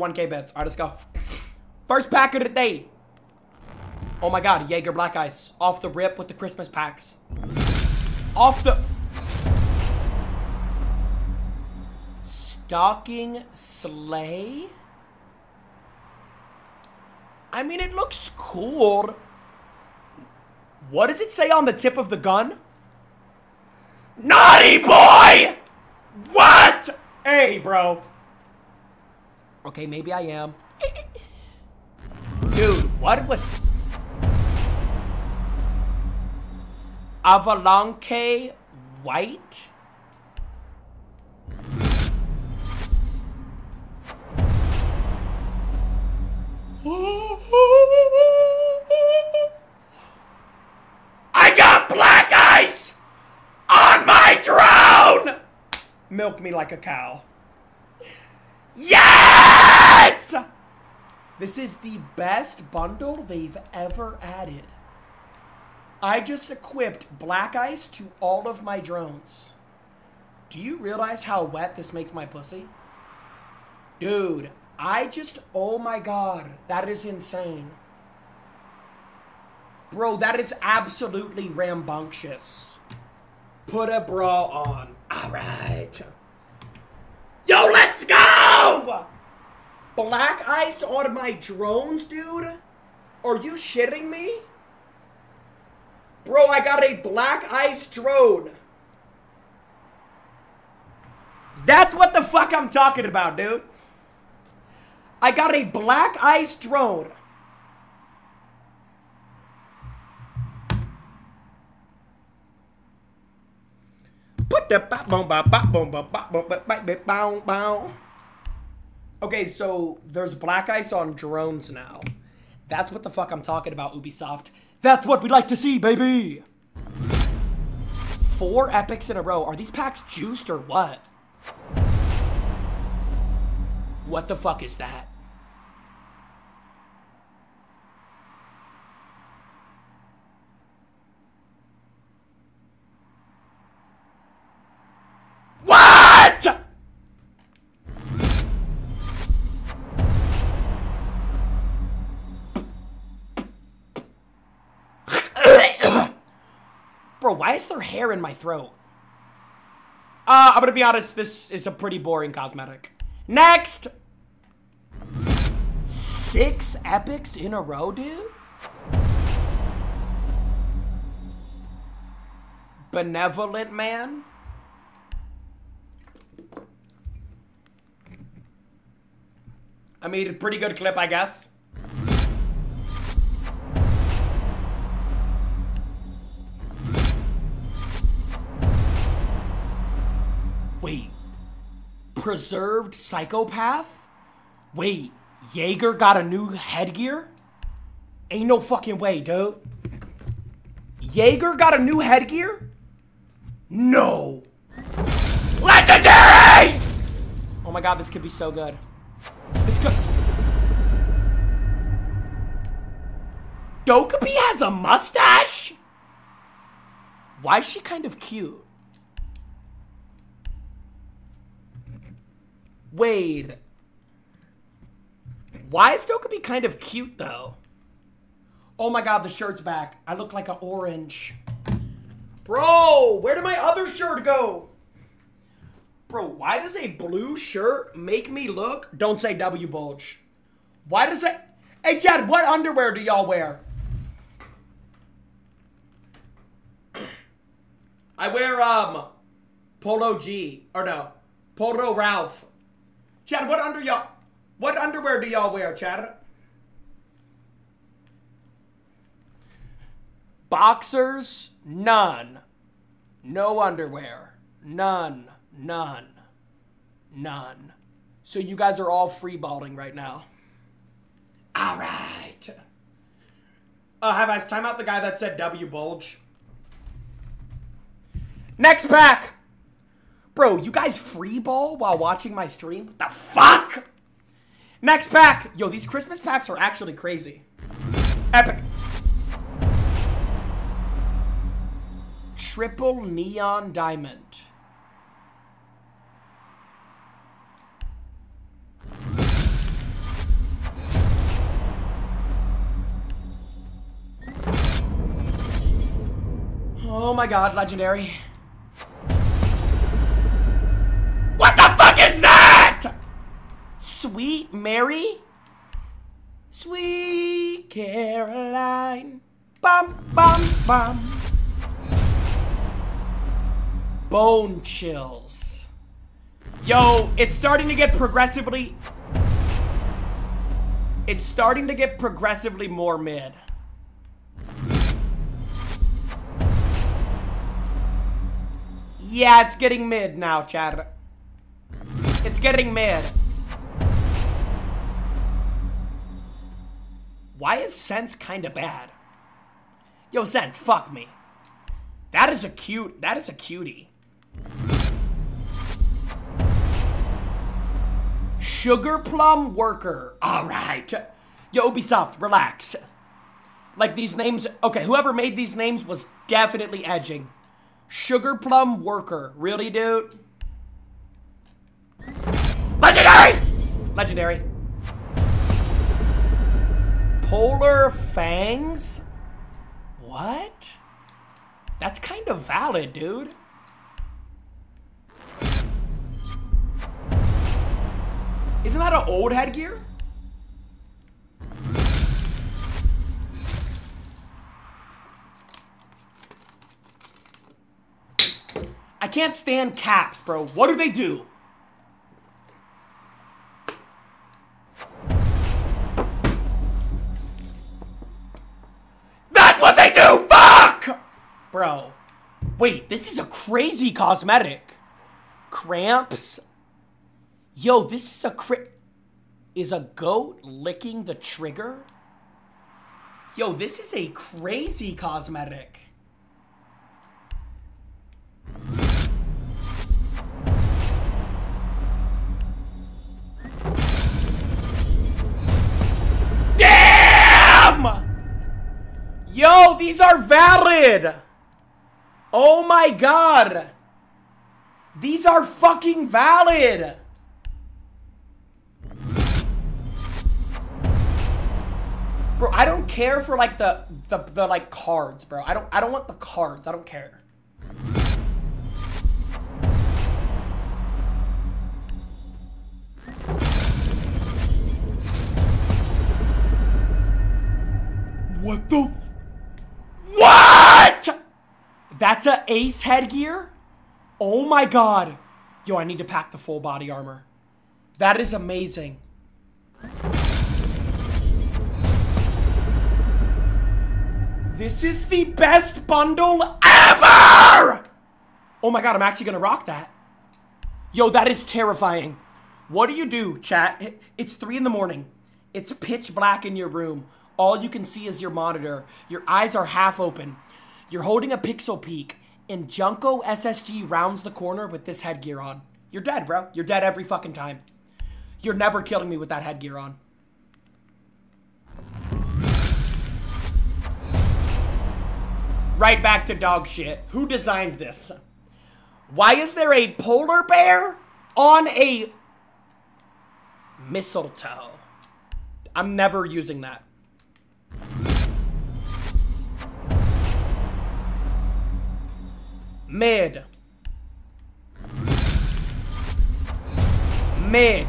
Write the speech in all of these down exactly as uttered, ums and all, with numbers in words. one K bets. All right, let's go. First pack of the day. Oh my God, Jaeger Black Ice. Off the rip with the Christmas packs. Off the... Stocking sleigh? I mean, it looks cool. What does it say on the tip of the gun? Naughty boy! What? Hey, bro. Okay, maybe I am. Dude, what was... Avalanche White? I got black ice on my throne! Milk me like a cow. Yes! This is the best bundle they've ever added. I just equipped black ice to all of my drones. Do you realize how wet this makes my pussy? Dude, I just, oh my God, that is insane. Bro, that is absolutely rambunctious. Put a bra on. All right. Yo, let's go! Black ice on my drones, dude? Are you shitting me? Bro, I got a black ice drone. That's what the fuck I'm talking about, dude. I got a black ice drone. Put the bop boom bop bop boom bop bop boom bop bop bow bow. Okay, so there's black ice on drones now. That's what the fuck I'm talking about, Ubisoft. That's what we'd like to see, baby! Four epics in a row. Are these packs juiced or what? What the fuck is that? What?! Bro, why is there hair in my throat? Uh, I'm gonna be honest, this is a pretty boring cosmetic. Next! Six epics in a row, dude? Benevolent man? I mean, a pretty good clip, I guess. Wait, preserved psychopath? Wait, Jaeger got a new headgear? Ain't no fucking way, dude. Jaeger got a new headgear? No. Legendary! Oh my God, this could be so good. This could... Dokkaebi has a mustache? Why is she kind of cute? Wait. Why is Dokkaebi kind of cute, though? Oh my God, the shirt's back. I look like an orange. Bro, where did my other shirt go? Bro, why does a blue shirt make me look... Don't say W bulge. Why does it... Hey, Chad, what underwear do y'all wear? I wear, um... Polo G. Or no. Polo Ralph. Chad, what under y'all... What underwear do y'all wear, Chad? Boxers? None. No underwear. None. None. None. So you guys are all freeballing right now. All right. Uh, have I time out the guy that said W bulge? Next pack. Bro, you guys freeball while watching my stream? What the fuck? Next pack! Yo, these Christmas packs are actually crazy. Epic. Triple Neon Diamond. Oh my god, legendary. What the fuck is that? Sweet Mary? Sweet Caroline. Bum, bum, bum. Bone chills. Yo, it's starting to get progressively... It's starting to get progressively more mid. Yeah, it's getting mid now, Chad. It's getting mid. Why is Sense kinda bad? Yo, Sense, fuck me. That is a cute, that is a cutie. Sugar plum worker. Alright. Yo, Ubisoft, relax. Like these names, okay, whoever made these names was definitely edging. Sugar plum worker. Really, dude? Legendary! Legendary. Polar fangs? What? That's kind of valid, dude. Isn't that an old headgear? I can't stand caps, bro. What do they do? That's what they do! Fuck! Bro. Wait, this is a crazy cosmetic. Cramps. Yo, this is a cri- Is a goat licking the trigger? Yo, this is a crazy cosmetic. Yo, these are valid! Oh my god! These are fucking valid! Bro, I don't care for like the, the, the like cards, bro. I don't, I don't want the cards. I don't care. What the... What? That's a ace headgear? Oh my god. Yo, I need to pack the full body armor. That is amazing. This is the best bundle ever! Oh my god, I'm actually gonna rock that. Yo, that is terrifying. What do you do, chat? It's three in the morning. It's pitch black in your room. All you can see is your monitor. Your eyes are half open. You're holding a pixel peek, and Junko S S G rounds the corner with this headgear on. You're dead, bro. You're dead every fucking time. You're never killing me with that headgear on. Right back to dog shit. Who designed this? Why is there a polar bear on a mistletoe? I'm never using that. Mid. Mid.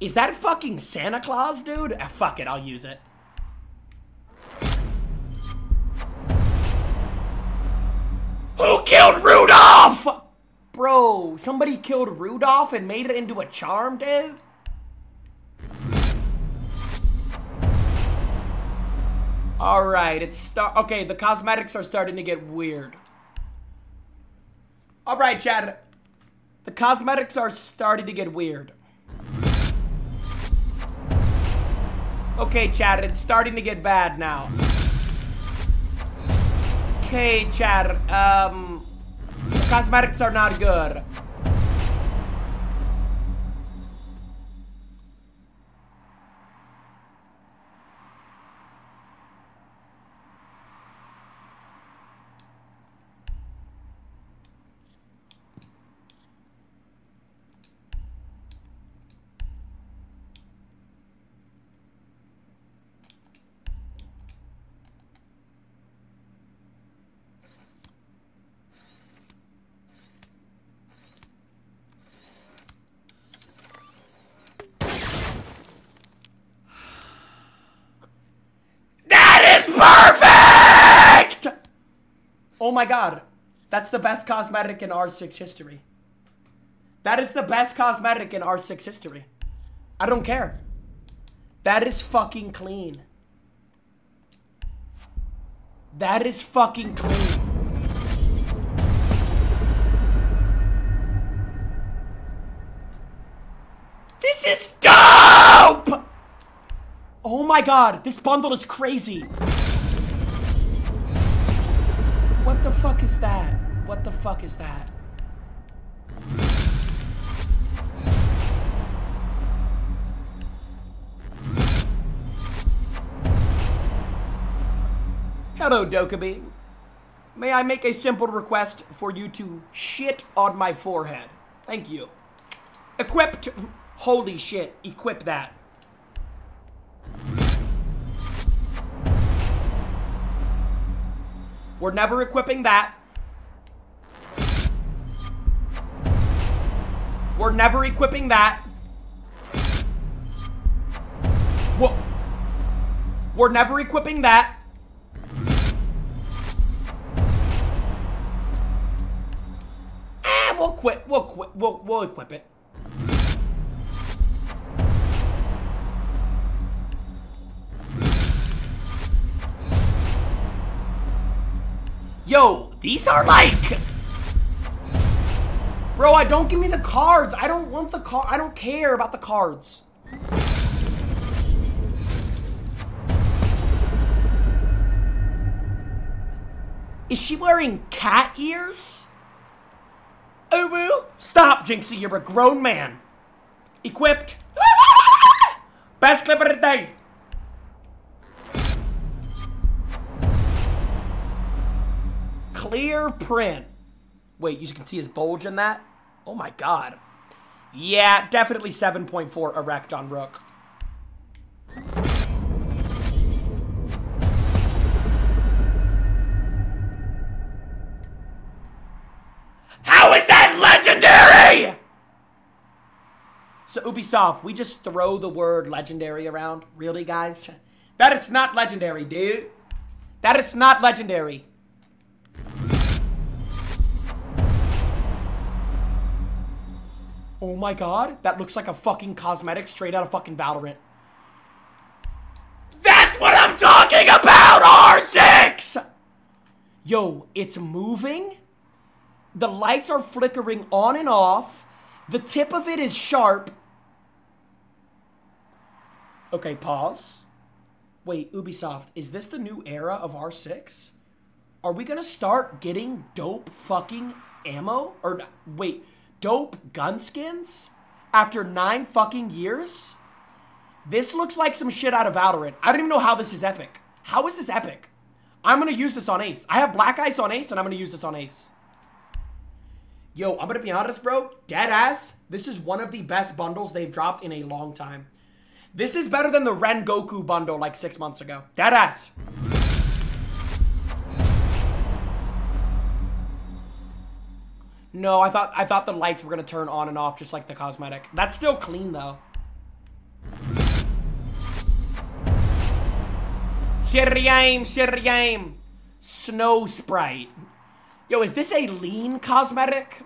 Is that fucking Santa Claus, dude? Ah, fuck it, I'll use it. Who killed Rudolph? Bro, somebody killed Rudolph and made it into a charm, dude? Alright, it's start. Okay, the cosmetics are starting to get weird. Alright, Chad. The cosmetics are starting to get weird. Okay, Chad, it's starting to get bad now. Okay, Chad, um... the cosmetics are not good. Oh my god. That's the best cosmetic in R six history. That is the best cosmetic in R six history. I don't care. That is fucking clean. That is fucking clean. This is dope! Oh my god, this bundle is crazy. What the fuck is that? What the fuck is that? Hello, Dokkaebi. May I make a simple request for you to shit on my forehead? Thank you. Equipped. Holy shit. Equip that. We're never equipping that. We're never equipping that. Whoa. We're never equipping that. We'll quit. We'll quit. We'll, we'll equip it. Yo, these are like... Bro, I don't give me the cards. I don't want the car. I don't care about the cards. Is she wearing cat ears? Ubu, stop, Jinxie, you're a grown man. Equipped. Best clip of the day. Clear print. Wait, you can see his bulge in that? Oh my god. Yeah, definitely seven point four erect on Rook. How is that legendary? So Ubisoft, we just throw the word legendary around? Really, guys? That is not legendary, dude. That is not legendary. Oh my god, that looks like a fucking cosmetic straight out of fucking Valorant. That's what I'm talking about, R six! Yo, it's moving. The lights are flickering on and off. The tip of it is sharp. Okay, pause. Wait, Ubisoft, is this the new era of R six? Are we gonna start getting dope fucking ammo? Or, wait, dope gun skins? After nine fucking years? This looks like some shit out of Valorant. I don't even know how this is epic. How is this epic? I'm gonna use this on Ace. I have Black Ice on Ace, and I'm gonna use this on Ace. Yo, I'm gonna be honest, bro. Dead ass. This is one of the best bundles they've dropped in a long time. This is better than the Rengoku bundle like six months ago. Dead ass. No, I thought I thought the lights were gonna turn on and off just like the cosmetic. That's still clean though. Shitty game, shitty game. Snow Sprite. Yo, is this a lean cosmetic?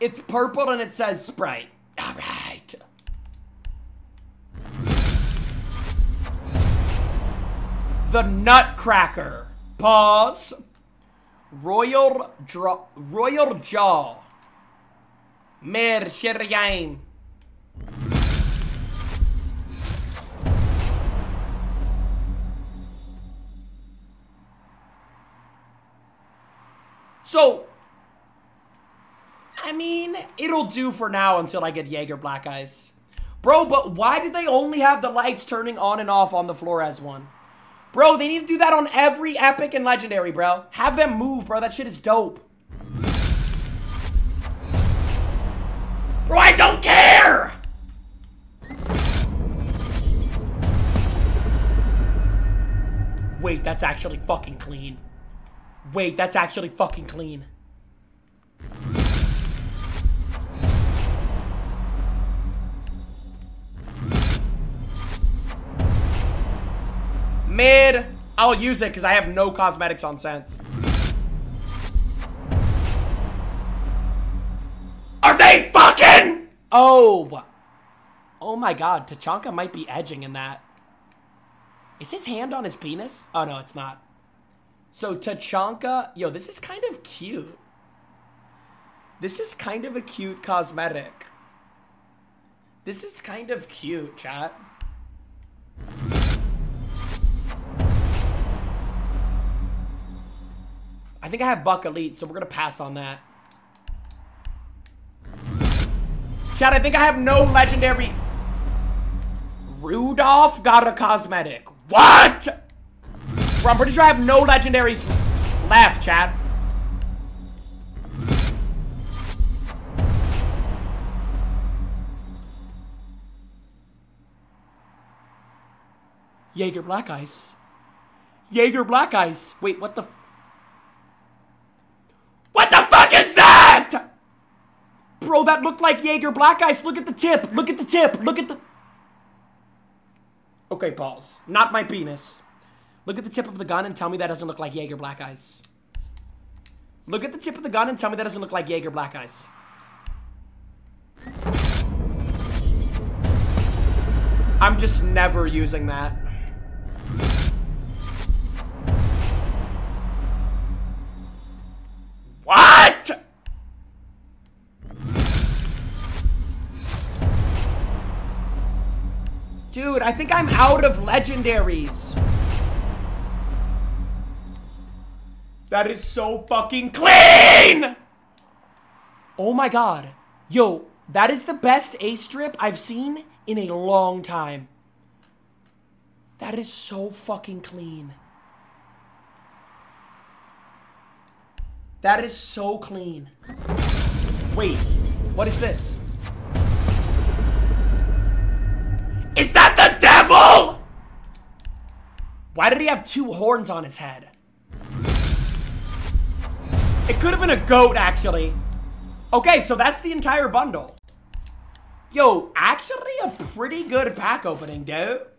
It's purple and it says Sprite. All right. The Nutcracker. Pause. Royal Draw. Royal Jaw. Mer Shiryaim. So, I mean, it'll do for now until I get Jaeger Black Ice. Bro, but why did they only have the lights turning on and off on the Flores one? Bro, they need to do that on every epic and legendary, bro. Have them move, bro. That shit is dope. Bro, I don't care! Wait, that's actually fucking clean. Wait, that's actually fucking clean. Mid I'll use it because I have no cosmetics on sense. Are they fucking? Oh. Oh my god, Tachanka might be edging in that. Is his hand on his penis? Oh no, it's not. So Tachanka, yo, this is kind of cute. This is kind of a cute cosmetic. This is kind of cute, chat. I think I have Buck Elite, so we're gonna pass on that. Chat, I think I have no legendary. Rudolph got a cosmetic. What? Bro, I'm pretty sure I have no legendaries left, chat. Jaeger Black Ice. Jaeger Black Ice. Wait, what the f- What the fuck is that? Bro, that looked like Jaeger Black Ice. Look at the tip. Look at the tip. Look at the... Okay, pause. Not my penis. Look at the tip of the gun and tell me that doesn't look like Jaeger Black Ice. Look at the tip of the gun and tell me that doesn't look like Jaeger Black Ice. I'm just never using that. What? Dude, I think I'm out of legendaries. That is so fucking clean! Oh my god. Yo, that is the best ace strip I've seen in a long time. That is so fucking clean. That is so clean. Wait, what is this? Is that the devil? Why did he have two horns on his head? It could have been a goat, actually. Okay, so that's the entire bundle. Yo, actually a pretty good pack opening, dude.